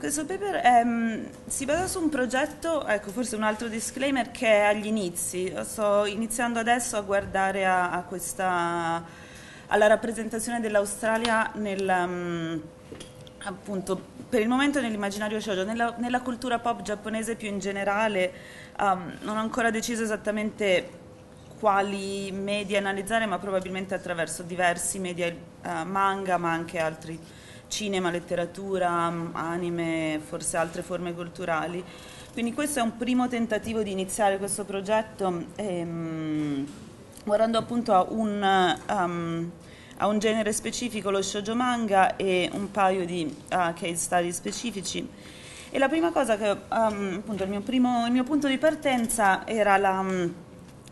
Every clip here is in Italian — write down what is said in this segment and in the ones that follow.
Questo paper si basa su un progetto, ecco forse un altro disclaimer, che è agli inizi. Sto iniziando adesso a guardare a questa, alla rappresentazione dell'Australia nel, appunto, per il momento nell'immaginario shōjo, nella cultura pop giapponese più in generale. Non ho ancora deciso esattamente quali media analizzare, ma probabilmente attraverso diversi media, manga, ma anche altri, cinema, letteratura, anime, forse altre forme culturali. Quindi questo è un primo tentativo di iniziare questo progetto, guardando appunto a un genere specifico, lo shōjo manga, e un paio di case study specifici. E la prima cosa che, appunto, il mio punto di partenza era la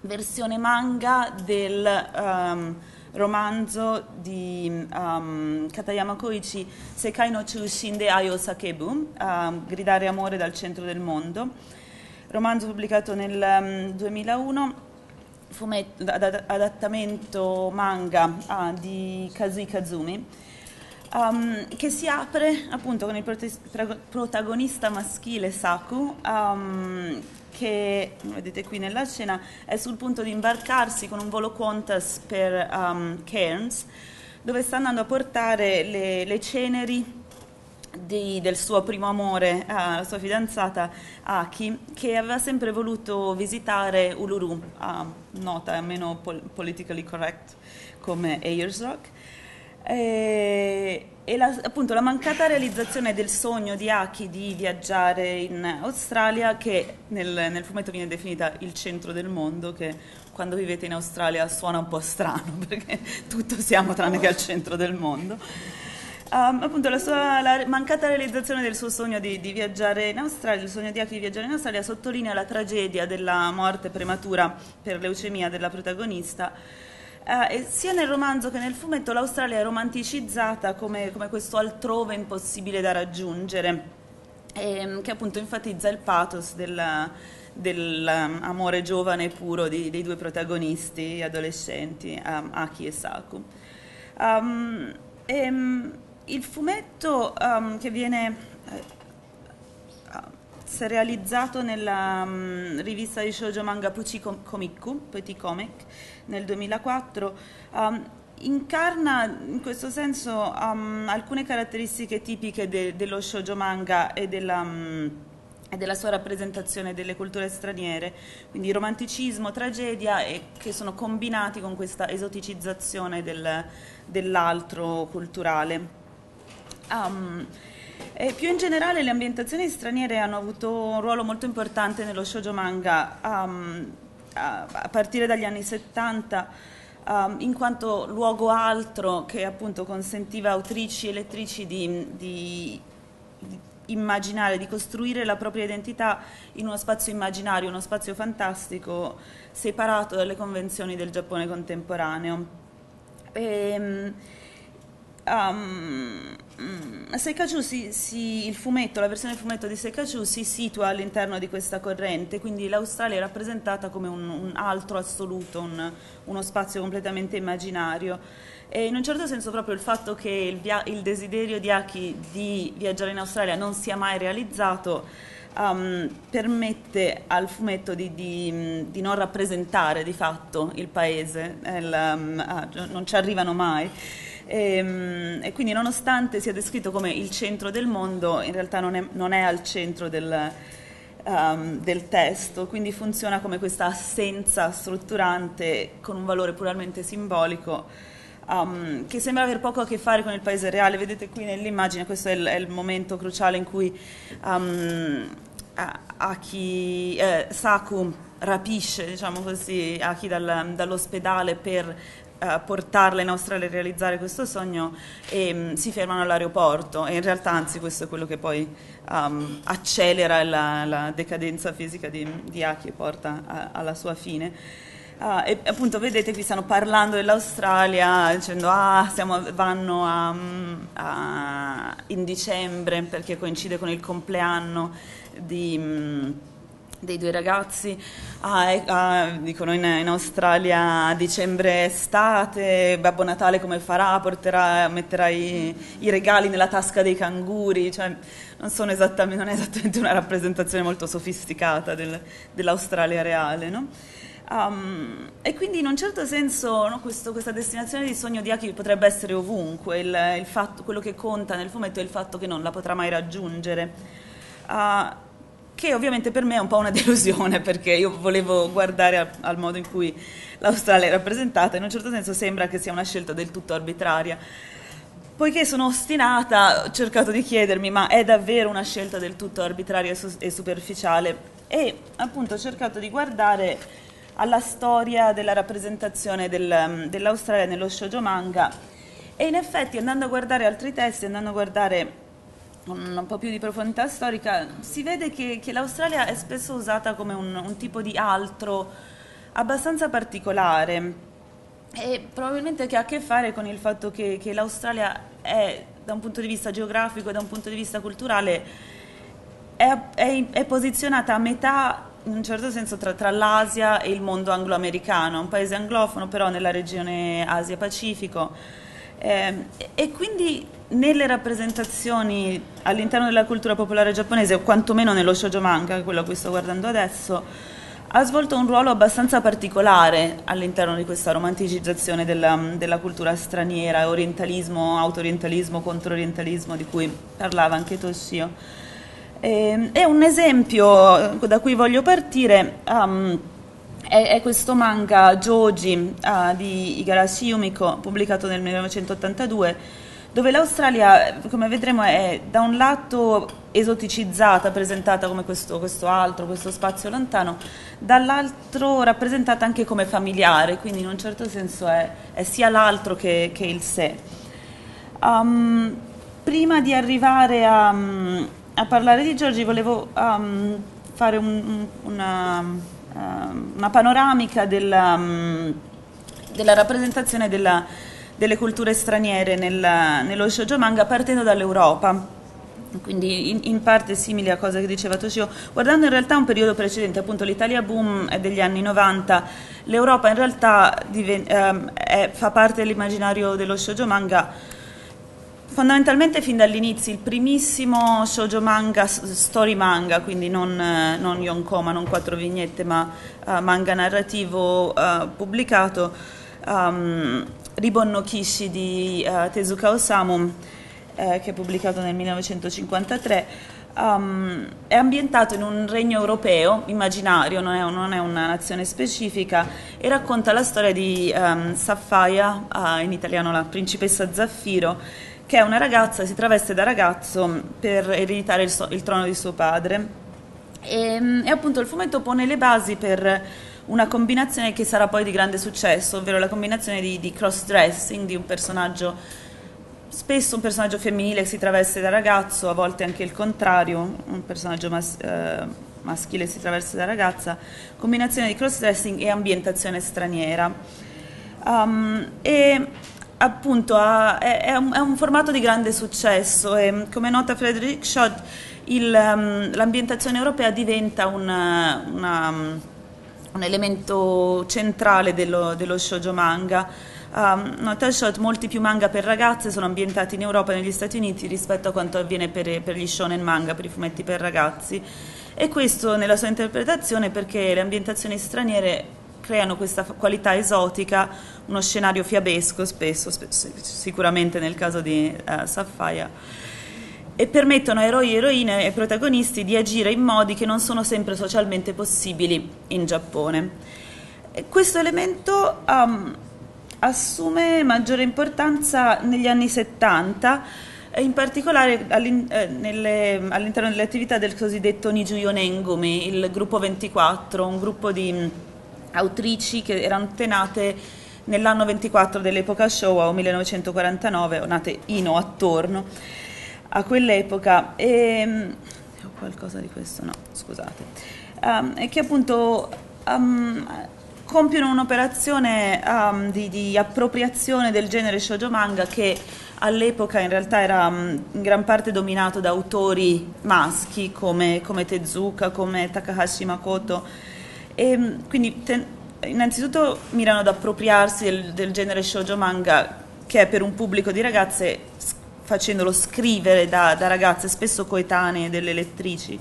versione manga del romanzo di Katayama Koichi, Sekai no Chūshin de Ai o Sakebu, Gridare amore dal centro del mondo, romanzo pubblicato nel 2001, fumetto, adattamento manga di Kazui Kazumi, che si apre appunto con il protagonista maschile Saku, che, come vedete qui nella scena, è sul punto di imbarcarsi con un volo Qantas per Cairns, dove sta andando a portare le ceneri del suo primo amore, la sua fidanzata Aki, che aveva sempre voluto visitare Uluru, nota meno politically correct come Ayers Rock. E appunto la mancata realizzazione del sogno di Aki di viaggiare in Australia, che nel fumetto viene definita il centro del mondo, che quando vivete in Australia suona un po' strano, perché tutto siamo tranne che al centro del mondo. Appunto la mancata realizzazione del suo sogno di viaggiare in Australia, il sogno di Aki di viaggiare in Australia, sottolinea la tragedia della morte prematura per leucemia della protagonista. E sia nel romanzo che nel fumetto l'Australia è romanticizzata come questo altrove impossibile da raggiungere, che appunto enfatizza il pathos dell'amore giovane e puro dei due protagonisti adolescenti, Aki e Saku. Il fumetto che viene realizzato nella rivista di shōjo manga Petit Comic nel 2004, incarna in questo senso alcune caratteristiche tipiche dello shōjo manga e della sua rappresentazione delle culture straniere, quindi romanticismo, tragedia, e che sono combinati con questa esoticizzazione dell'altro culturale. E più in generale le ambientazioni straniere hanno avuto un ruolo molto importante nello shōjo manga a partire dagli anni 70, in quanto luogo altro che appunto consentiva a autrici e lettrici di immaginare, di costruire la propria identità in uno spazio immaginario, uno spazio fantastico separato dalle convenzioni del Giappone contemporaneo. Sekachū il fumetto, la versione fumetto di Sekachū si situa all'interno di questa corrente, quindi l'Australia è rappresentata come un altro assoluto, uno spazio completamente immaginario, e in un certo senso proprio il fatto che il desiderio di Aki di viaggiare in Australia non sia mai realizzato permette al fumetto di non rappresentare di fatto il paese, non ci arrivano mai. E quindi, nonostante sia descritto come il centro del mondo, in realtà non è al centro del testo, quindi funziona come questa assenza strutturante con un valore puramente simbolico, che sembra aver poco a che fare con il paese reale. Vedete qui nell'immagine, questo è il momento cruciale in cui Saku rapisce, diciamo così, Aki dall'ospedale per portarla in Australia a realizzare questo sogno, e si fermano all'aeroporto, e in realtà anzi questo è quello che poi accelera la decadenza fisica di Aki e porta alla sua fine. E appunto vedete qui stanno parlando dell'Australia, dicendo vanno in dicembre perché coincide con il compleanno dei due ragazzi, dicono in Australia dicembre-estate, Babbo Natale come farà? Metterà i regali nella tasca dei canguri, cioè non è esattamente una rappresentazione molto sofisticata dell'Australia reale, no? E quindi in un certo senso, no, questa destinazione di sogno di Aki potrebbe essere ovunque. Il fatto, quello che conta nel fumetto è il fatto che non la potrà mai raggiungere, che ovviamente per me è un po' una delusione, perché io volevo guardare al modo in cui l'Australia è rappresentata. In un certo senso sembra che sia una scelta del tutto arbitraria. Poiché sono ostinata, ho cercato di chiedermi: ma è davvero una scelta del tutto arbitraria e superficiale? E appunto ho cercato di guardare alla storia della rappresentazione dell'Australia nello shōjo manga, e in effetti, andando a guardare altri testi, andando a guardare un po' più di profondità storica, si vede che l'Australia è spesso usata come un tipo di altro abbastanza particolare, e probabilmente che ha a che fare con il fatto che l'Australia è, da un punto di vista geografico e da un punto di vista culturale, è posizionata a metà, in un certo senso, tra l'Asia e il mondo anglo-americano, un paese anglofono però nella regione Asia-Pacifico, e quindi nelle rappresentazioni all'interno della cultura popolare giapponese, o quantomeno nello shōjo manga, quello a cui sto guardando adesso, ha svolto un ruolo abbastanza particolare all'interno di questa romanticizzazione della cultura straniera, orientalismo, auto-orientalismo, contro-orientalismo, di cui parlava anche Toshio. E un esempio da cui voglio partire è questo manga Georgie di Igarashi Yumiko, pubblicato nel 1982, dove l'Australia, come vedremo, è da un lato esoticizzata, presentata come questo altro, questo spazio lontano, dall'altro rappresentata anche come familiare, quindi in un certo senso è sia l'altro che il sé. Prima di arrivare a parlare di Georgie, volevo fare una panoramica della rappresentazione delle culture straniere nello shōjo manga, partendo dall'Europa, quindi in parte simile a cosa che diceva Toshio, guardando in realtà un periodo precedente, appunto l'Italia boom è degli anni 90, l'Europa in realtà fa parte dell'immaginario dello shōjo manga fondamentalmente fin dall'inizio. Il primissimo shōjo manga, story manga, quindi non yonkoma, non quattro vignette, ma manga narrativo pubblicato, Ribon no Kishi di Tezuka Osamu, che è pubblicato nel 1953, è ambientato in un regno europeo immaginario, non è una nazione specifica, e racconta la storia di Safaia, in italiano la principessa Zaffiro, che è una ragazza, si traveste da ragazzo per ereditare il trono di suo padre, e appunto il fumetto pone le basi per una combinazione che sarà poi di grande successo, ovvero la combinazione di cross-dressing, di un personaggio, spesso un personaggio femminile che si traveste da ragazzo, a volte anche il contrario, un personaggio maschile si traveste da ragazza, combinazione di cross-dressing e ambientazione straniera. E appunto è un formato di grande successo, e come nota Frederick Schott, l'ambientazione europea diventa un elemento centrale dello shōjo manga. Nota Schott: molti più manga per ragazze sono ambientati in Europa e negli Stati Uniti rispetto a quanto avviene per gli shonen manga, per i fumetti per ragazzi, e questo nella sua interpretazione perché le ambientazioni straniere creano questa qualità esotica, uno scenario fiabesco spesso, sicuramente nel caso di Safaia, e permettono a eroi, eroine e protagonisti di agire in modi che non sono sempre socialmente possibili in Giappone. E questo elemento assume maggiore importanza negli anni 70, in particolare all'interno delle attività del cosiddetto Nijuyo Nengumi, il gruppo 24, un gruppo di autrici che erano nate nell'anno 24 dell'epoca Showa o 1949, o nate in o attorno a quell'epoca, o qualcosa di questo, no, scusate, e che appunto compiono un'operazione di appropriazione del genere shoujo manga che all'epoca in realtà era in gran parte dominato da autori maschi come Tezuka, come Takahashi Makoto, e quindi innanzitutto mirano ad appropriarsi del genere shoujo manga che è per un pubblico di ragazze, facendolo scrivere da ragazze spesso coetanee delle lettrici.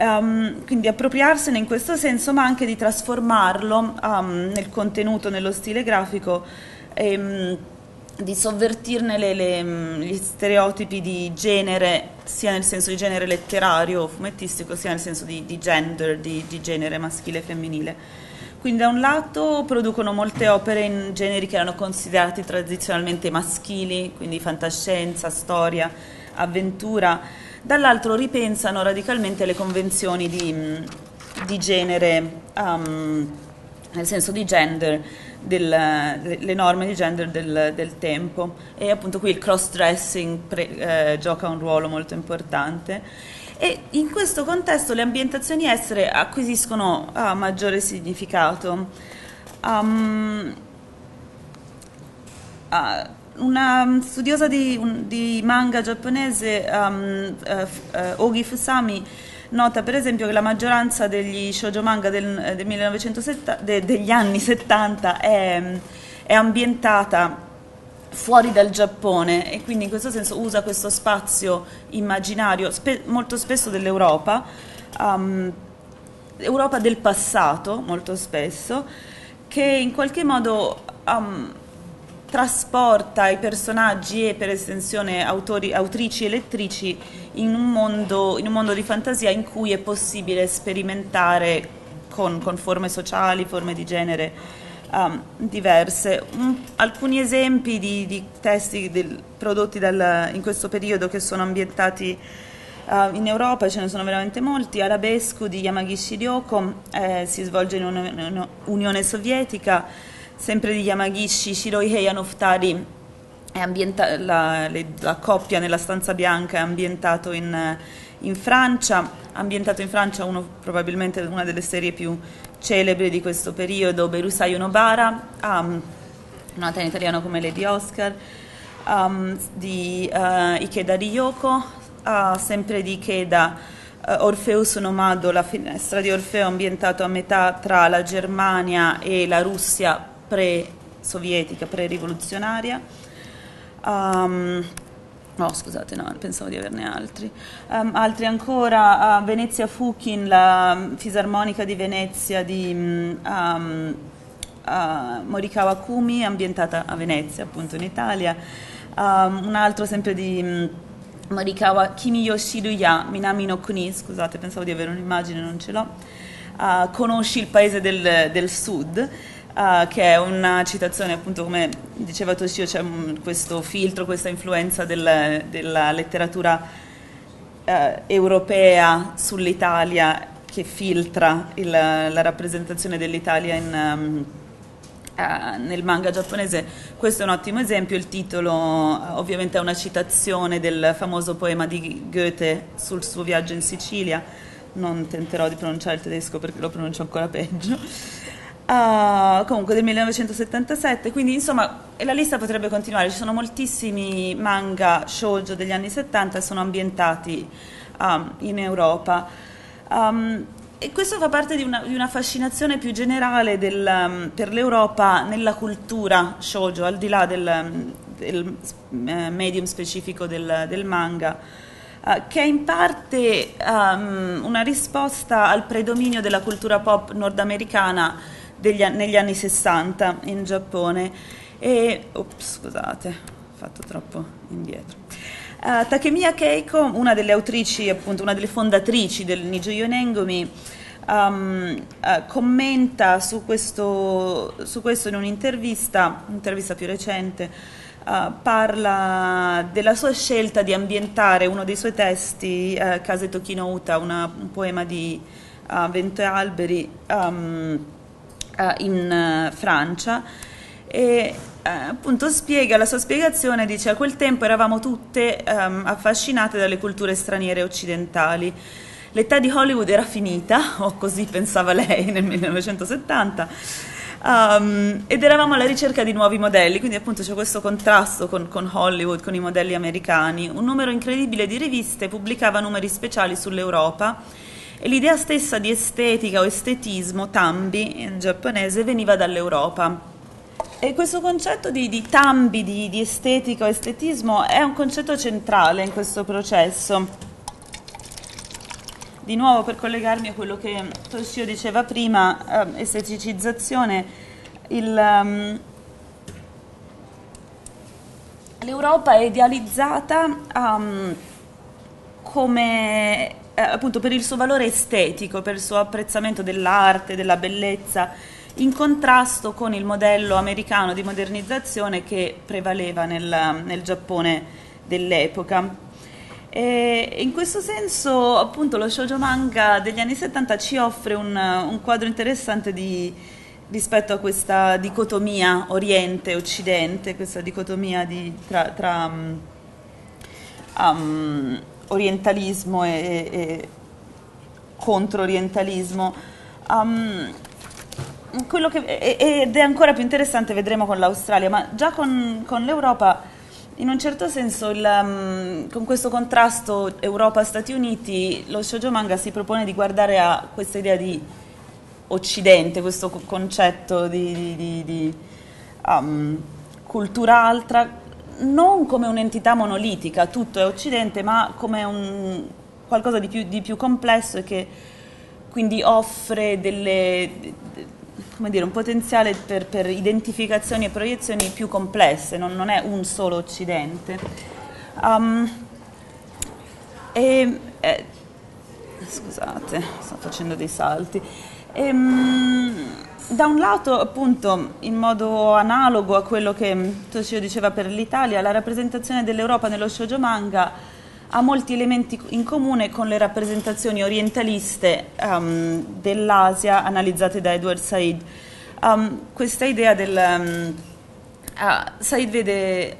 Quindi appropriarsene in questo senso, ma anche di trasformarlo nel contenuto, nello stile grafico, di sovvertirne gli stereotipi di genere, sia nel senso di genere letterario o fumettistico, sia nel senso di gender, di genere maschile e femminile. Quindi da un lato producono molte opere in generi che erano considerati tradizionalmente maschili, quindi fantascienza, storia, avventura, dall'altro ripensano radicalmente le convenzioni di genere, nel senso di gender, le norme di gender del tempo, e appunto qui il cross-dressing gioca un ruolo molto importante, e in questo contesto le ambientazioni estere acquisiscono maggiore significato. Una studiosa di manga giapponese, Ogi Fusami, nota per esempio che la maggioranza degli shoujo manga degli anni 70 è ambientata fuori dal Giappone, e quindi in questo senso usa questo spazio immaginario, molto spesso dell'Europa, Europa del passato molto spesso, che in qualche modo trasporta i personaggi e per estensione autrici e lettrici in un mondo di fantasia in cui è possibile sperimentare con forme sociali, forme di genere diverse. Alcuni esempi di testi prodotti in questo periodo che sono ambientati in Europa, ce ne sono veramente molti. Arabescu di Yamagishi Ryoko si svolge in un'Unione Sovietica. Sempre di Yamagishi, Shiroi Heya no Futari, la coppia nella stanza bianca è ambientato in Francia, probabilmente una delle serie più celebri di questo periodo. Berusaiyu no Bara, nota in italiano come Lady Oscar, di Ikeda Ryoko, sempre di Ikeda, Orpheus no Mado, la finestra di Orfeo, ambientato a metà tra la Germania e la Russia pre-sovietica, pre-rivoluzionaria. Scusate, no, pensavo di averne altri. Altri ancora, Venezia Fukin, la fisarmonica di Venezia di Morikawa Kumi, ambientata a Venezia, appunto in Italia. Un altro sempre di Morikawa, Kimi Yoshiruya, Minami no Kuni, scusate, pensavo di avere un'immagine, non ce l'ho. Conosci il paese del sud. Che è una citazione, appunto, come diceva Toshio, c'è questo filtro, questa influenza della letteratura europea sull'Italia che filtra la rappresentazione dell'Italia nel manga giapponese. Questo è un ottimo esempio. Il titolo ovviamente è una citazione del famoso poema di Goethe sul suo viaggio in Sicilia. Non tenterò di pronunciare il tedesco perché lo pronuncio ancora peggio. Comunque del 1977, quindi insomma, e la lista potrebbe continuare. Ci sono moltissimi manga shoujo degli anni 70 che sono ambientati in Europa, e questo fa parte di una fascinazione più generale per l'Europa nella cultura shoujo, al di là del medium specifico del manga, che è in parte una risposta al predominio della cultura pop nordamericana negli anni 60 in Giappone. E scusate, ho fatto troppo indietro. Takemiya Keiko, una delle autrici, appunto una delle fondatrici del Nijuyo Nengumi, commenta su questo in un'intervista più recente. Parla della sua scelta di ambientare uno dei suoi testi, Kase Toki no Uta, un poema di Vento e Alberi, in Francia, e appunto spiega la sua spiegazione, dice: a quel tempo eravamo tutte affascinate dalle culture straniere occidentali, L'età di Hollywood era finita, o così pensava lei nel 1970, ed eravamo alla ricerca di nuovi modelli, quindi appunto c'è questo contrasto con Hollywood, con i modelli americani. Un numero incredibile di riviste pubblicava numeri speciali sull'Europa e l'idea stessa di estetica o estetismo, tambi in giapponese, veniva dall'Europa. E questo concetto di tambi, di estetica o estetismo è un concetto centrale in questo processo. Di nuovo, per collegarmi a quello che Toshio diceva prima, esteticizzazione, l'Europa è idealizzata come, appunto, per il suo valore estetico, per il suo apprezzamento dell'arte, della bellezza, in contrasto con il modello americano di modernizzazione che prevaleva nel Giappone dell'epoca. E in questo senso, appunto, lo shoujo manga degli anni 70 ci offre un quadro interessante rispetto a questa dicotomia Oriente-Occidente, questa dicotomia tra orientalismo e contro-orientalismo. Ed è ancora più interessante, vedremo, con l'Australia, ma già con l'Europa. In un certo senso, con questo contrasto Europa-Stati Uniti, lo shoujo manga si propone di guardare a questa idea di occidente, questo concetto di cultura altra, non come un'entità monolitica, tutto è occidente, ma come qualcosa di più complesso e che quindi offre come dire, un potenziale per identificazioni e proiezioni più complesse, non è un solo occidente. Scusate, sto facendo dei salti. Da un lato, appunto, in modo analogo a quello che Toshio diceva per l'Italia, la rappresentazione dell'Europa nello shoujo manga ha molti elementi in comune con le rappresentazioni orientaliste dell'Asia analizzate da Edward Said. Questa idea Said vede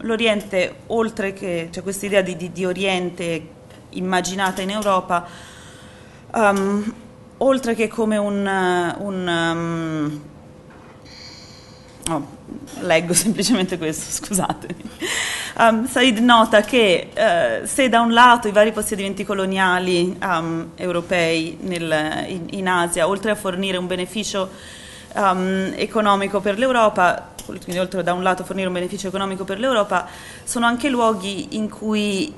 l'Oriente oltre che, cioè questa idea di Oriente immaginata in Europa, oltre che come leggo semplicemente questo, scusatemi. Said nota che se da un lato i vari possedimenti coloniali europei in Asia, oltre a fornire un beneficio economico per l'Europa, quindi oltre da un lato fornire un beneficio economico per l'Europa, sono anche luoghi in cui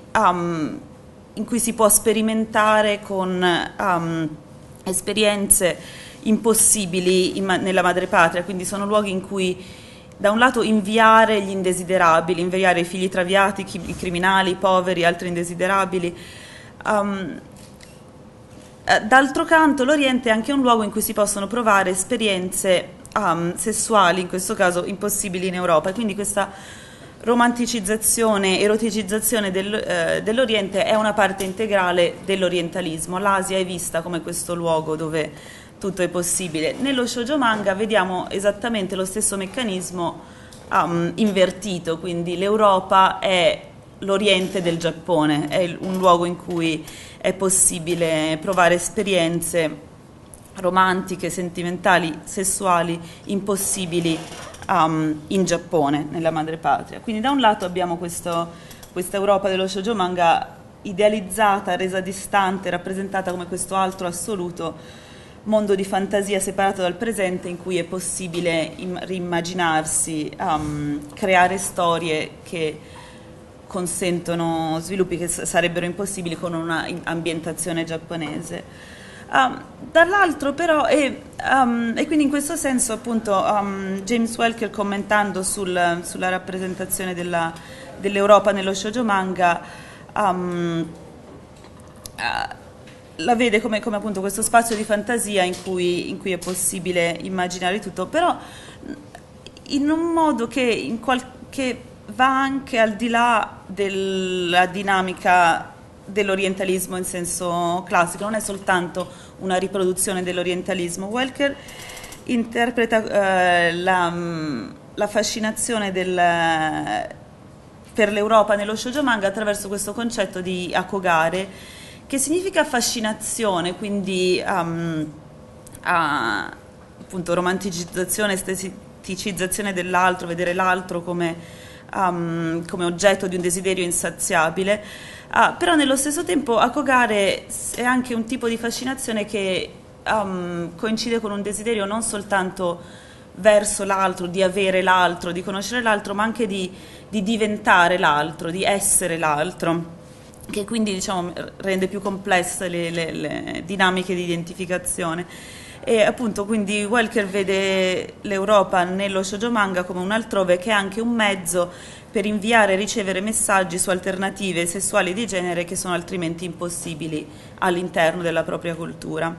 si può sperimentare con esperienze impossibili nella madrepatria, quindi sono luoghi in cui da un lato inviare gli indesiderabili, inviare i figli traviati, i criminali, i poveri, altri indesiderabili. D'altro canto l'Oriente è anche un luogo in cui si possono provare esperienze sessuali, in questo caso impossibili in Europa, e quindi questa romanticizzazione, eroticizzazione dell'Oriente è una parte integrale dell'orientalismo. L'Asia è vista come questo luogo dove tutto è possibile. Nello shoujo manga vediamo esattamente lo stesso meccanismo invertito, quindi l'Europa è l'Oriente del Giappone, è un luogo in cui è possibile provare esperienze romantiche, sentimentali, sessuali, impossibili in Giappone, nella madrepatria. Quindi da un lato abbiamo questa Europa dello shoujo manga idealizzata, resa distante, rappresentata come questo altro assoluto, mondo di fantasia separato dal presente in cui è possibile riimmaginarsi, creare storie che consentono sviluppi che sarebbero impossibili con una ambientazione giapponese. Dall'altro però, e quindi in questo senso appunto James Welker, commentando sulla rappresentazione dell'Europa nello shoujo manga, la vede come appunto questo spazio di fantasia in cui è possibile immaginare tutto, però in un modo che va anche al di là della dinamica dell'orientalismo in senso classico, non è soltanto una riproduzione dell'orientalismo. Welker interpreta la fascinazione per l'Europa nello shoujo manga attraverso questo concetto di akogare, che significa affascinazione, quindi appunto romanticizzazione, esteticizzazione dell'altro, vedere l'altro come come oggetto di un desiderio insaziabile, però nello stesso tempo accogare è anche un tipo di fascinazione che coincide con un desiderio non soltanto verso l'altro, di avere l'altro, di conoscere l'altro, ma anche di diventare l'altro, di essere l'altro, che quindi diciamo rende più complesse le dinamiche di identificazione. E appunto quindi Welker vede l'Europa nello shōjo manga come un altrove che è anche un mezzo per inviare e ricevere messaggi su alternative sessuali di genere che sono altrimenti impossibili all'interno della propria cultura.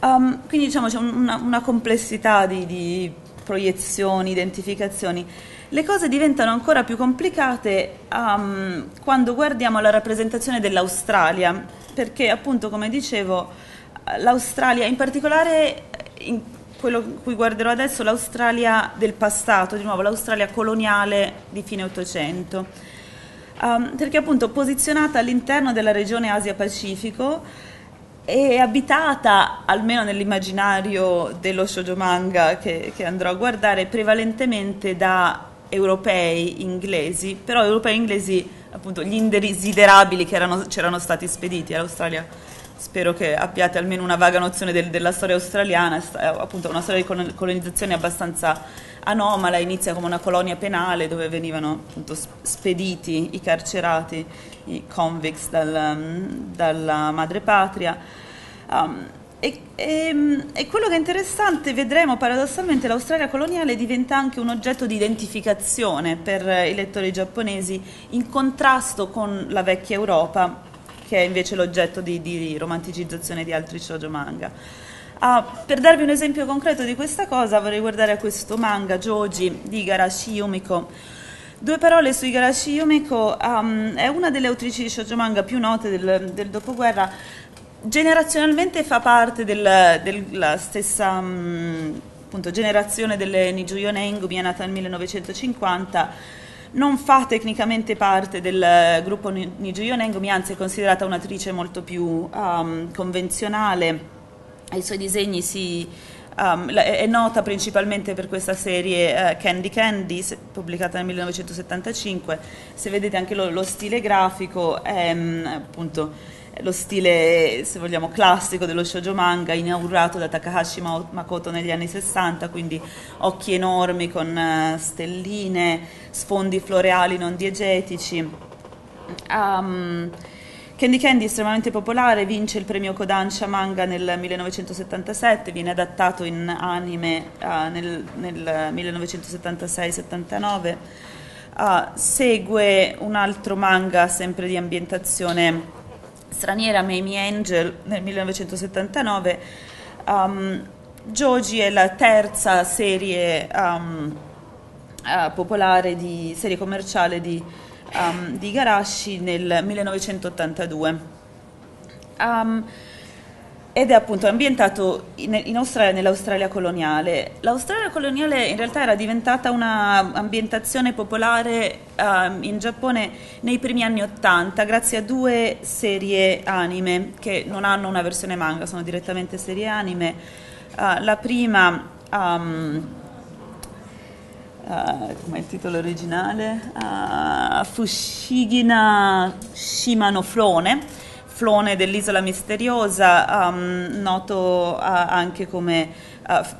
Quindi diciamo c'è una complessità di proiezioni, identificazioni. Le cose diventano ancora più complicate quando guardiamo la rappresentazione dell'Australia, perché appunto come dicevo l'Australia, in particolare in quello cui guarderò adesso, l'Australia del passato, di nuovo l'Australia coloniale di fine Ottocento, perché appunto posizionata all'interno della regione Asia-Pacifico e abitata, almeno nell'immaginario dello shōjo manga che andrò a guardare, prevalentemente da europei inglesi, però europei inglesi appunto gli indesiderabili che c'erano stati spediti all'Australia. Spero che abbiate almeno una vaga nozione della storia australiana, appunto una storia di colonizzazione abbastanza anomala, inizia come una colonia penale dove venivano appunto spediti i carcerati, i convicts dalla madrepatria. E quello che è interessante, vedremo paradossalmente, l'Australia coloniale diventa anche un oggetto di identificazione per i lettori giapponesi, in contrasto con la vecchia Europa, che è invece l'oggetto di romanticizzazione di altri shōjo manga. Per darvi un esempio concreto di questa cosa vorrei guardare a questo manga Georgie di Igarashi Yumiko. Due parole su Igarashi Yumiko. È una delle autrici di shōjo manga più note del dopoguerra. Generazionalmente fa parte della stessa appunto, generazione delle Nijuyo Nengumi, è nata nel 1950. Non fa tecnicamente parte del gruppo Nijuyo Nengumi, anzi è considerata un'attrice molto più convenzionale. Ai suoi disegni è nota principalmente per questa serie Candy Candy, pubblicata nel 1975. Se vedete anche lo stile grafico è appunto lo stile, se vogliamo, classico dello shōjo manga, inaugurato da Takahashi Makoto negli anni 60, quindi occhi enormi con stelline, sfondi floreali non diegetici. Candy Candy è estremamente popolare, vince il premio Kodansha Manga nel 1977, viene adattato in anime nel 1976-79, segue un altro manga sempre di ambientazione straniera, Mamie Angel, nel 1979. Georgie è la terza serie popolare, serie commerciale di Igarashi nel 1982. Ed è appunto ambientato in Australia, nell'Australia coloniale. L'Australia coloniale in realtà era diventata un'ambientazione popolare in Giappone nei primi anni '80, grazie a due serie anime che non hanno una versione manga, sono direttamente serie anime. La prima, come il titolo originale, Fushigina Shima no Flone, Flone dell'isola misteriosa, noto anche come,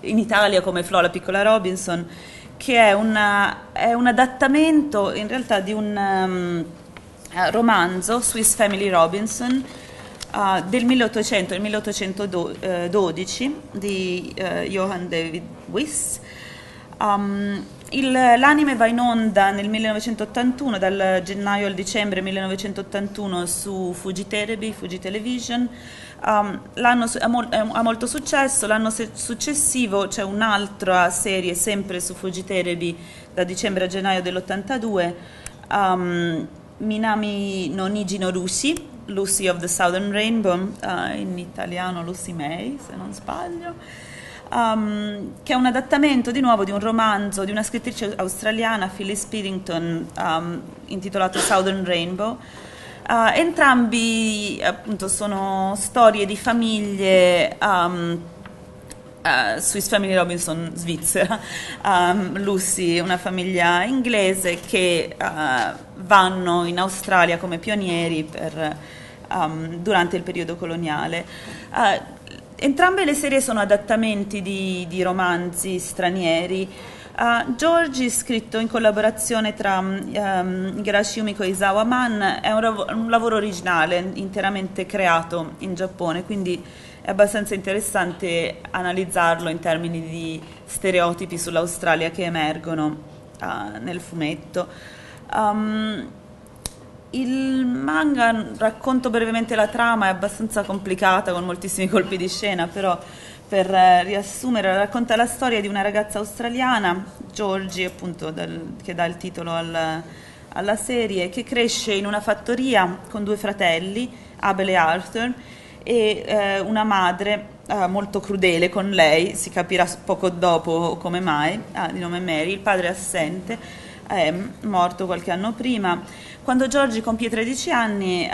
in Italia come Flo la piccola Robinson, che è un adattamento in realtà di un romanzo, Swiss Family Robinson, del 1800 al 1812 di Johann David Wyss. L'anime va in onda nel 1981, dal gennaio al dicembre 1981 su Fuji Television. L'anno ha molto successo, l'anno successivo c'è un'altra serie sempre su Fuji Television da dicembre a gennaio dell'82, Minami no Niji no Rushi, Lucy of the Southern Rainbow, in italiano Lucy May se non sbaglio. Che è un adattamento di nuovo di un romanzo di una scrittrice australiana, Phyllis Piddington, intitolato Southern Rainbow, Entrambi appunto sono storie di famiglie, Swiss Family Robinson svizzera, Lucy una famiglia inglese che vanno in Australia come pionieri per, durante il periodo coloniale. Entrambe le serie sono adattamenti di romanzi stranieri. Georgie, scritto in collaborazione tra Igarashi Yumiko e Isawa Man, è un lavoro originale interamente creato in Giappone, quindi è abbastanza interessante analizzarlo in termini di stereotipi sull'Australia che emergono nel fumetto. Il manga, racconto brevemente la trama, è abbastanza complicata con moltissimi colpi di scena, però per riassumere racconta la storia di una ragazza australiana, Georgie appunto, che dà il titolo alla serie, che cresce in una fattoria con due fratelli, Abel e Arthur, e una madre molto crudele con lei, si capirà poco dopo come mai, di nome Mary. Il padre è assente, è morto qualche anno prima. Quando Georgie compie 13 anni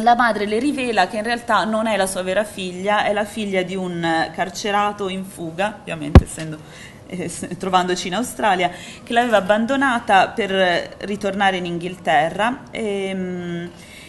la madre le rivela che in realtà non è la sua vera figlia, è la figlia di un carcerato in fuga, ovviamente trovandoci in Australia, che l'aveva abbandonata per ritornare in Inghilterra.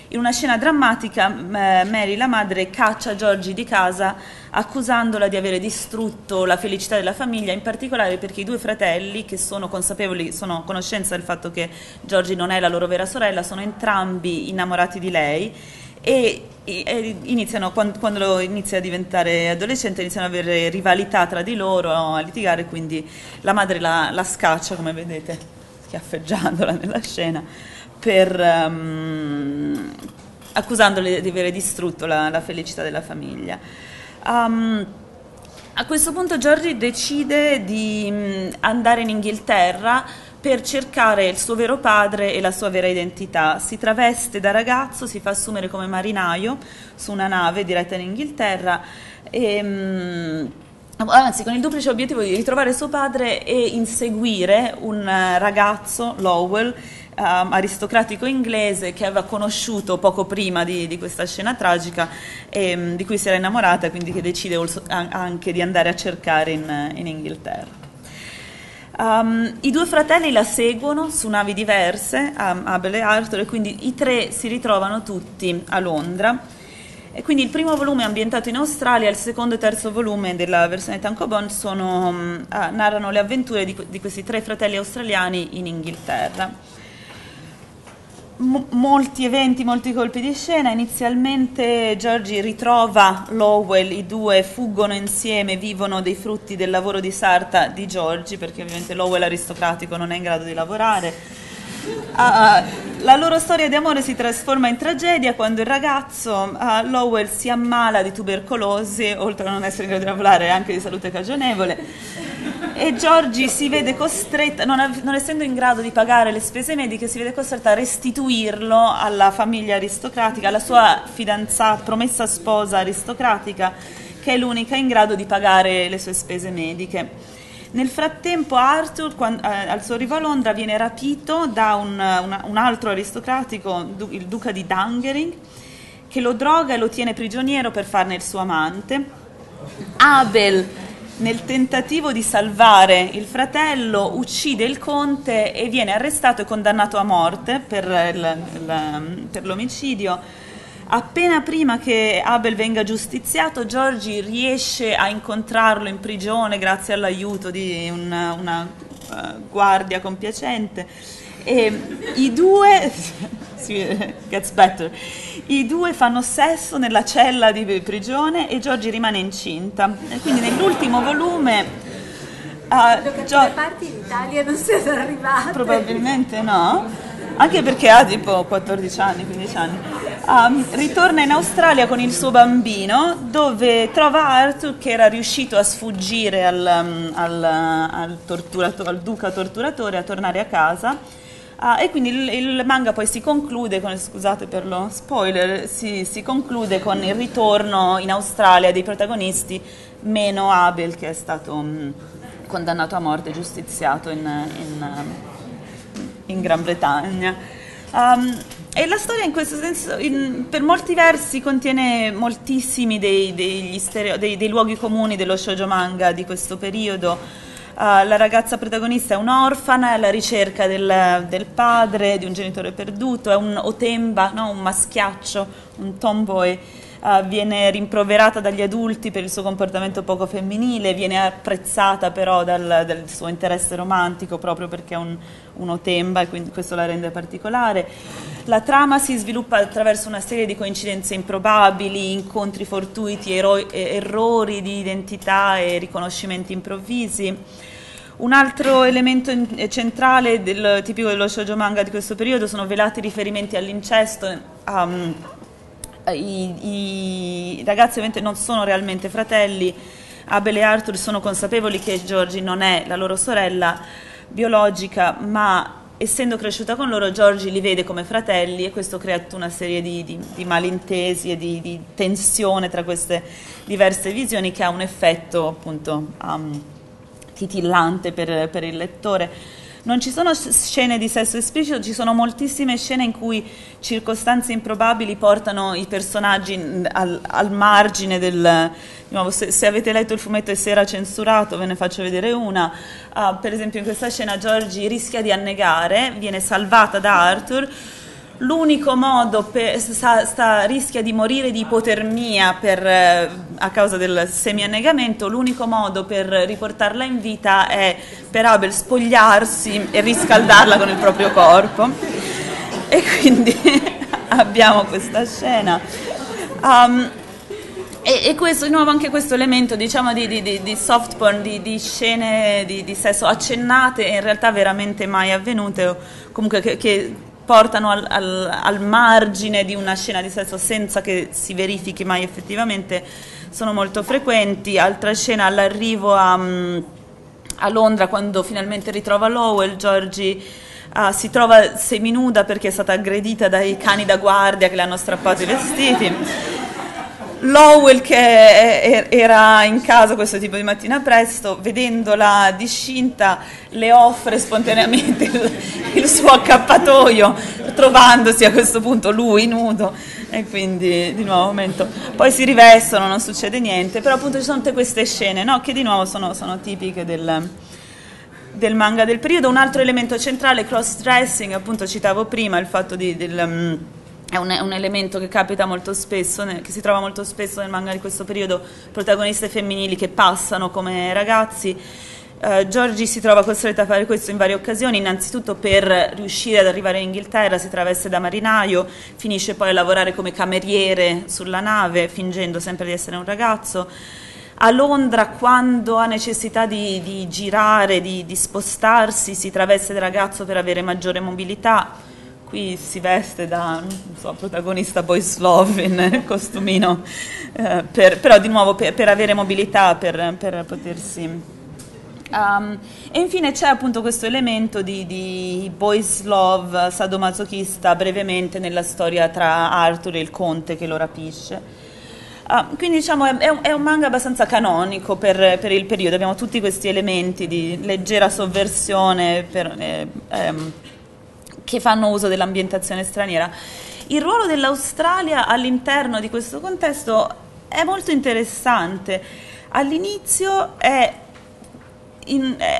In una scena drammatica Mary, la madre, caccia Georgie di casa accusandola di avere distrutto la felicità della famiglia, in particolare perché i due fratelli, che sono consapevoli, sono a conoscenza del fatto che Georgie non è la loro vera sorella, sono entrambi innamorati di lei e iniziano, quando inizia a diventare adolescente, iniziano ad avere rivalità tra di loro, a litigare, quindi la madre la scaccia, come vedete, schiaffeggiandola nella scena, accusandole di avere distrutto la felicità della famiglia. A questo punto Georgie decide di andare in Inghilterra per cercare il suo vero padre e la sua vera identità. Si traveste da ragazzo, si fa assumere come marinaio su una nave diretta in Inghilterra e anzi, con il duplice obiettivo di ritrovare suo padre e inseguire un ragazzo, Lowell, aristocratico inglese, che aveva conosciuto poco prima di questa scena tragica e di cui si era innamorata, quindi che decide anche di andare a cercare in Inghilterra. I due fratelli la seguono su navi diverse, Abel e Arthur, e quindi i tre si ritrovano tutti a Londra. E quindi il primo volume è ambientato in Australia, il secondo e terzo volume della versione tankobon narrano le avventure di questi tre fratelli australiani in Inghilterra. Molti eventi, molti colpi di scena. Inizialmente Georgie ritrova Lowell, i due fuggono insieme, vivono dei frutti del lavoro di sarta di Georgie, perché ovviamente Lowell aristocratico non è in grado di lavorare. La loro storia di amore si trasforma in tragedia quando il ragazzo Lowell si ammala di tubercolosi, oltre a non essere in grado di lavorare anche di salute cagionevole, e Georgie si vede costretta, non essendo in grado di pagare le spese mediche, si vede costretta a restituirlo alla famiglia aristocratica, alla sua fidanzata, promessa sposa aristocratica, che è l'unica in grado di pagare le sue spese mediche. Nel frattempo Arthur, al suo arrivo a Londra, viene rapito da un altro aristocratico, il duca di Dungering, che lo droga e lo tiene prigioniero per farne il suo amante. Abel, nel tentativo di salvare il fratello, uccide il conte e viene arrestato e condannato a morte per l'omicidio. Appena prima che Abel venga giustiziato, Georgie riesce a incontrarlo in prigione grazie all'aiuto di una guardia compiacente e i due gets better. I due fanno sesso nella cella di prigione e Georgie rimane incinta. E quindi nell'ultimo volume credo che le parti in Italia non siano arrivate. Probabilmente no. Anche perché ha tipo 14 anni, 15 anni, ritorna in Australia con il suo bambino, dove trova Arthur, che era riuscito a sfuggire al duca torturatore, a tornare a casa, e quindi il manga poi si conclude, scusate per lo spoiler, si conclude con il ritorno in Australia dei protagonisti, meno Abel, che è stato condannato a morte e giustiziato in Gran Bretagna. E la storia in questo senso, per molti versi, contiene moltissimi dei luoghi comuni dello shoujo manga di questo periodo. La ragazza protagonista è un'orfana, è alla ricerca del padre, di un genitore perduto, è un otemba, no? Un maschiaccio, un tomboy. Viene rimproverata dagli adulti per il suo comportamento poco femminile, viene apprezzata però dal suo interesse romantico, proprio perché è un otemba, e quindi questo la rende particolare. La trama si sviluppa attraverso una serie di coincidenze improbabili, incontri fortuiti, errori di identità e riconoscimenti improvvisi. Un altro elemento centrale tipico dello shoujo manga di questo periodo sono velati riferimenti all'incesto. I ragazzi ovviamente non sono realmente fratelli. Abel e Arthur sono consapevoli che Georgie non è la loro sorella biologica, ma essendo cresciuta con loro, Georgie li vede come fratelli, e questo crea tutta una serie di malintesi e di tensione tra queste diverse visioni, che ha un effetto appunto titillante per il lettore. Non ci sono scene di sesso esplicito, ci sono moltissime scene in cui circostanze improbabili portano i personaggi al margine del... Se avete letto il fumetto e se era censurato, ve ne faccio vedere una. Per esempio in questa scena Georgie rischia di annegare, viene salvata da Arthur. L'unico modo rischia di morire di ipotermia a causa del semiannegamento. L'unico modo per riportarla in vita è per Abel spogliarsi e riscaldarla con il proprio corpo, e quindi abbiamo questa scena. E questo, di nuovo, anche questo elemento, diciamo, di soft porn, di scene di sesso accennate e in realtà veramente mai avvenute, o comunque che portano al margine di una scena di sesso senza che si verifichi mai effettivamente, sono molto frequenti. Altra scena, all'arrivo a Londra, quando finalmente ritrova Lowell, Georgie si trova seminuda perché è stata aggredita dai cani da guardia che le hanno strappato i vestiti. Lowell, che era in casa questo tipo di mattina presto, vedendola discinta, le offre spontaneamente il suo accappatoio, trovandosi a questo punto lui nudo, e quindi di nuovo momento. Poi si rivestono, non succede niente, però appunto ci sono tutte queste scene, no? Che di nuovo sono tipiche del manga del periodo. Un altro elemento centrale, cross-dressing, appunto citavo prima il fatto è un elemento che capita molto spesso, che si trova molto spesso nel manga di questo periodo, protagoniste femminili che passano come ragazzi. Georgie si trova costretta a fare questo in varie occasioni, innanzitutto per riuscire ad arrivare in Inghilterra, si traveste da marinaio, finisce poi a lavorare come cameriere sulla nave, fingendo sempre di essere un ragazzo. A Londra, quando ha necessità di girare, di spostarsi, si traveste da ragazzo per avere maggiore mobilità. Qui si veste da, non so, protagonista boys love in costumino, però di nuovo per avere mobilità, per potersi... e infine c'è appunto questo elemento di boys love sadomasochista, brevemente, nella storia tra Arthur e il conte che lo rapisce. Quindi diciamo è un manga abbastanza canonico per il periodo, abbiamo tutti questi elementi di leggera sovversione che fanno uso dell'ambientazione straniera. Il ruolo dell'Australia all'interno di questo contesto è molto interessante. All'inizio è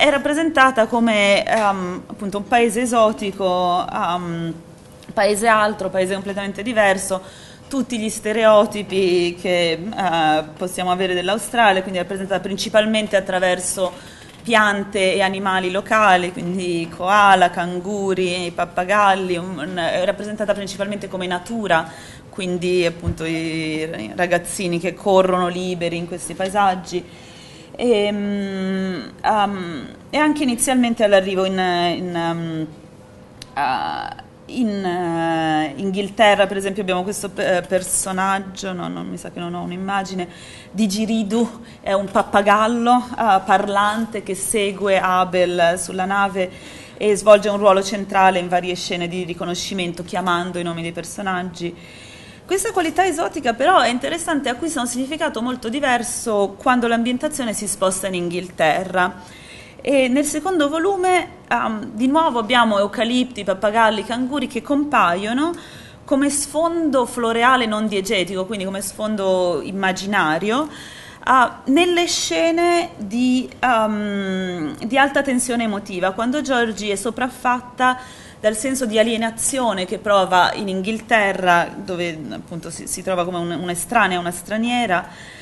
rappresentata come appunto un paese esotico, paese altro, paese completamente diverso, tutti gli stereotipi che possiamo avere dell'Australia, quindi è rappresentata principalmente attraverso piante e animali locali, quindi koala, canguri, pappagalli, è rappresentata principalmente come natura, quindi appunto i ragazzini che corrono liberi in questi paesaggi. E anche inizialmente all'arrivo in Inghilterra, per esempio, abbiamo questo personaggio, mi sa che non ho un'immagine, di Giridu, è un pappagallo parlante che segue Abel sulla nave e svolge un ruolo centrale in varie scene di riconoscimento, chiamando i nomi dei personaggi. Questa qualità esotica però è interessante, acquista un significato molto diverso quando l'ambientazione si sposta in Inghilterra. E nel secondo volume di nuovo abbiamo eucalipti, pappagalli, canguri che compaiono, come sfondo floreale non diegetico, quindi come sfondo immaginario, nelle scene di alta tensione emotiva, quando Georgie è sopraffatta dal senso di alienazione che prova in Inghilterra, dove appunto si trova come un'estranea, una straniera,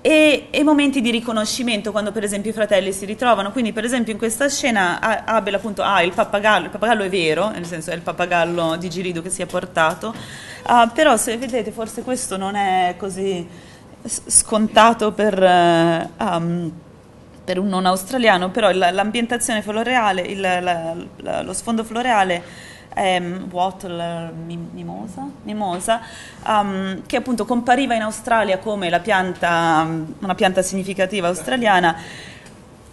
e momenti di riconoscimento, quando per esempio i fratelli si ritrovano. Quindi per esempio in questa scena Abel appunto ha il pappagallo è vero, nel senso è il pappagallo di Girido che si è portato, però se vedete forse questo non è così scontato per un non australiano, però l'ambientazione floreale, lo sfondo floreale è wattle, mimosa, che appunto compariva in Australia come una pianta significativa australiana,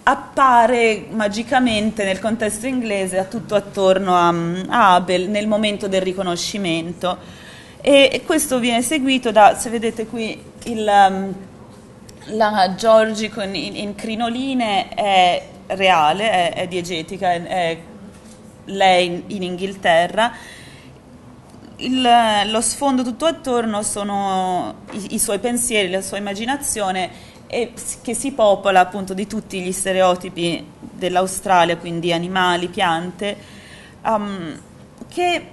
appare magicamente nel contesto inglese tutto attorno a Abel nel momento del riconoscimento, e questo viene seguito da, se vedete qui, la Georgie in crinoline è reale, è diegetica, è lei in Inghilterra. Lo sfondo tutto attorno sono i suoi pensieri, la sua immaginazione, e che si popola appunto di tutti gli stereotipi dell'Australia, quindi animali, piante, che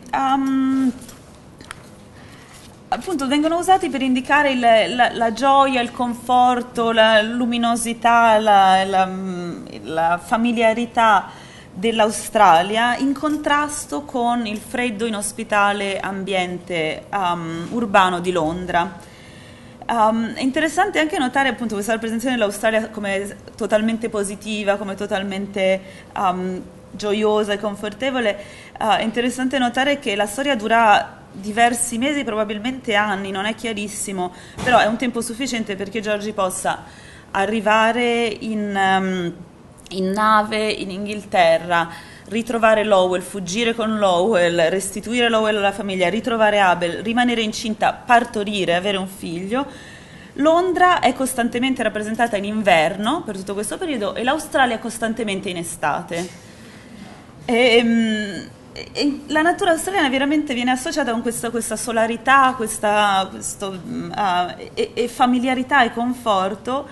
appunto vengono usati per indicare la gioia, il conforto, la luminosità, la familiarità dell'Australia, in contrasto con il freddo inospitale ambiente urbano di Londra. È interessante anche notare appunto questa rappresentazione dell'Australia come totalmente positiva, come totalmente gioiosa e confortevole. È interessante notare che la storia dura diversi mesi, probabilmente anni, non è chiarissimo, però è un tempo sufficiente perché Georgie possa arrivare in nave in Inghilterra, ritrovare Lowell, fuggire con Lowell, restituire Lowell alla famiglia, ritrovare Abel, rimanere incinta, partorire, avere un figlio. Londra è costantemente rappresentata in inverno per tutto questo periodo e l'Australia costantemente in estate. E la natura australiana veramente viene associata con questa solarità, e familiarità e conforto,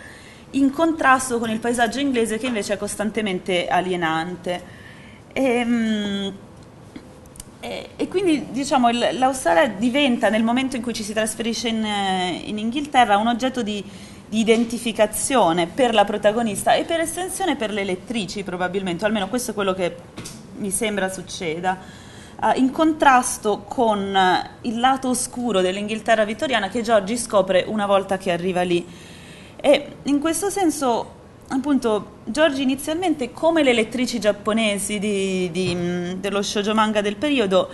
in contrasto con il paesaggio inglese che invece è costantemente alienante. E quindi diciamo l'Australia diventa, nel momento in cui ci si trasferisce in Inghilterra, un oggetto di identificazione per la protagonista e per estensione per le lettrici, probabilmente, almeno questo è quello che mi sembra succeda, in contrasto con il lato oscuro dell'Inghilterra vittoriana che Georgie scopre una volta che arriva lì. E in questo senso, appunto, Georgie inizialmente, come le lettrici giapponesi dello shōjo manga del periodo,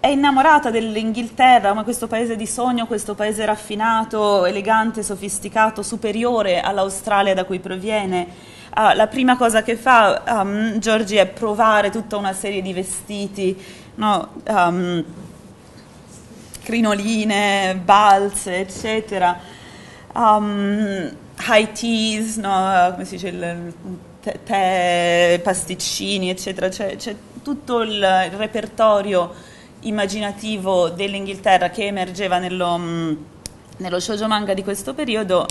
è innamorata dell'Inghilterra, ma questo paese di sogno, questo paese raffinato, elegante, sofisticato, superiore all'Australia da cui proviene. La prima cosa che fa Georgie è provare tutta una serie di vestiti, no? Crinoline, balze, eccetera. High teas, no? Come si dice, tè, pasticcini, eccetera. C'è tutto il repertorio immaginativo dell'Inghilterra che emergeva nello shōjo manga di questo periodo,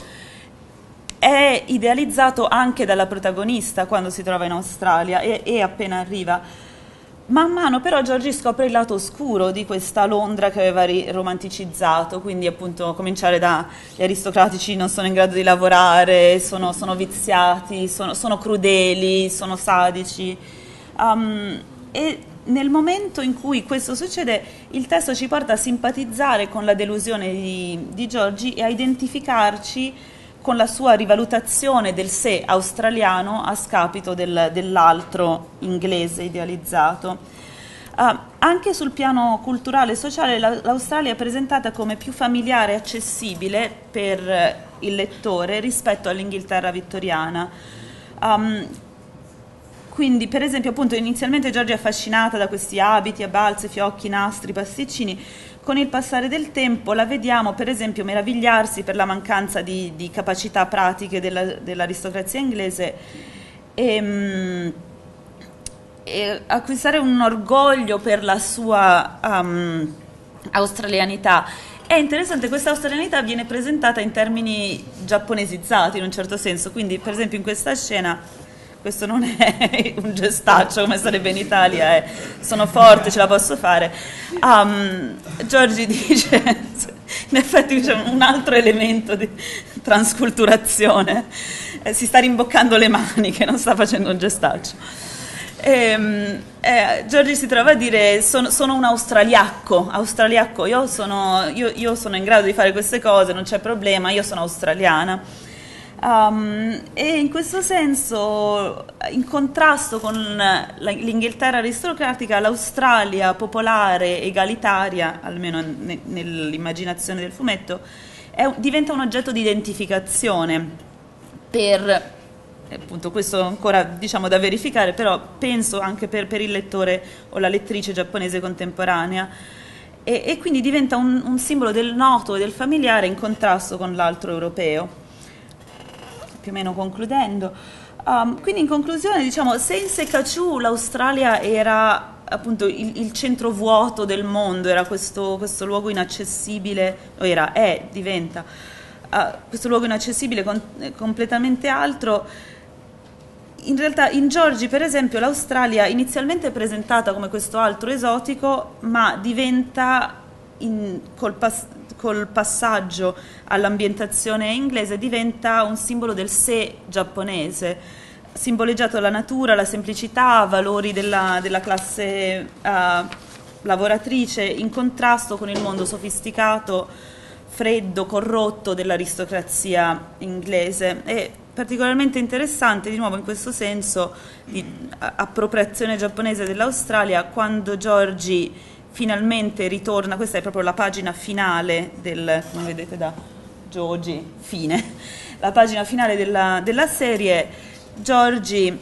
è idealizzato anche dalla protagonista quando si trova in Australia e appena arriva. Man mano però Georgie scopre il lato oscuro di questa Londra che aveva romanticizzato, quindi appunto a cominciare da gli aristocratici non sono in grado di lavorare, sono viziati, sono crudeli, sono sadici. E nel momento in cui questo succede, il testo ci porta a simpatizzare con la delusione di Georgie e a identificarci con la sua rivalutazione del sé australiano a scapito dell'altro inglese idealizzato. Anche sul piano culturale e sociale l'Australia è presentata come più familiare e accessibile per il lettore rispetto all'Inghilterra vittoriana. Quindi per esempio appunto inizialmente Georgie è affascinata da questi abiti a balze, fiocchi, nastri, pasticcini. Con il passare del tempo la vediamo per esempio meravigliarsi per la mancanza di capacità pratiche dell'aristocrazia inglese e acquistare un orgoglio per la sua australianità. È interessante, questa australianità viene presentata in termini giapponesizzati in un certo senso, quindi per esempio in questa scena questo non è un gestaccio come sarebbe in Italia, sono forte, ce la posso fare. Georgie dice, in effetti c'è un altro elemento di transculturazione, si sta rimboccando le maniche, non sta facendo un gestaccio. Georgie si trova a dire sono un australiacco, io sono in grado di fare queste cose, non c'è problema, io sono australiana. E in questo senso, in contrasto con l'Inghilterra aristocratica, l'Australia popolare, egalitaria, almeno nell'immaginazione del fumetto, diventa un oggetto di identificazione per, appunto, questo ancora diciamo da verificare, però penso anche per il lettore o la lettrice giapponese contemporanea, e quindi diventa un simbolo del noto e del familiare in contrasto con l'altro europeo. Più o meno concludendo, quindi in conclusione diciamo, se in Sekachū l'Australia era appunto il centro vuoto del mondo, era questo luogo inaccessibile, o era, diventa questo luogo inaccessibile, completamente altro, in realtà in Georgie per esempio l'Australia inizialmente è presentata come questo altro esotico, ma diventa col passaggio all'ambientazione inglese diventa un simbolo del sé giapponese, simboleggiato dalla natura, la semplicità, valori della classe lavoratrice, in contrasto con il mondo sofisticato, freddo, corrotto dell'aristocrazia inglese. È particolarmente interessante, di nuovo in questo senso, di appropriazione giapponese dell'Australia, quando Georgie finalmente ritorna, questa è proprio la pagina finale del, come vedete da Georgie, fine, la pagina finale della serie. Georgie,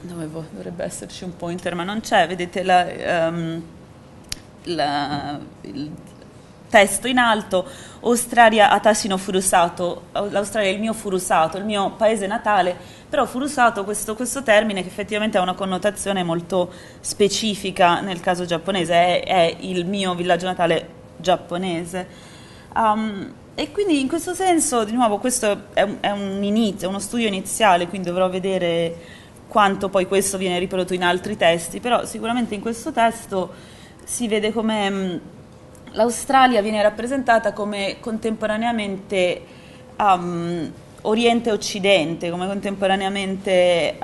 dovrebbe esserci un pointer ma non c'è, vedete il testo in alto, Australia Atashi no Furusato, l'Australia è il mio furusato, il mio paese natale. Però furusato, questo termine che effettivamente ha una connotazione molto specifica nel caso giapponese, è il mio villaggio natale giapponese. E quindi in questo senso, di nuovo, questo è un inizio, uno studio iniziale, quindi dovrò vedere quanto poi questo viene riprodotto in altri testi, però sicuramente in questo testo si vede come l'Australia viene rappresentata come contemporaneamente Oriente e Occidente, come contemporaneamente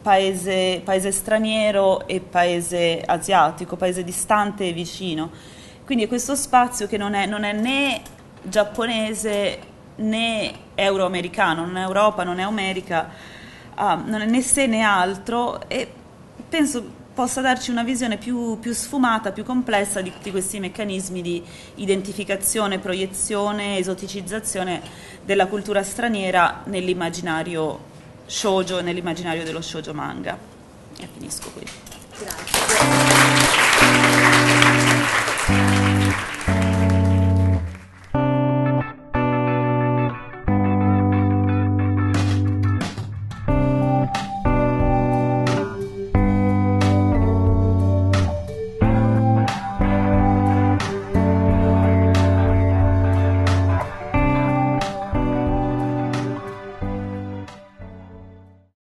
paese straniero e paese asiatico, paese distante e vicino. Quindi è questo spazio che non è né giapponese né euroamericano, non è Europa, non è America, non è né sé né altro, e penso possa darci una visione più sfumata, più complessa di tutti questi meccanismi di identificazione, proiezione, esoticizzazione della cultura straniera nell'immaginario shōjo, nell'immaginario dello shōjo manga. E finisco qui.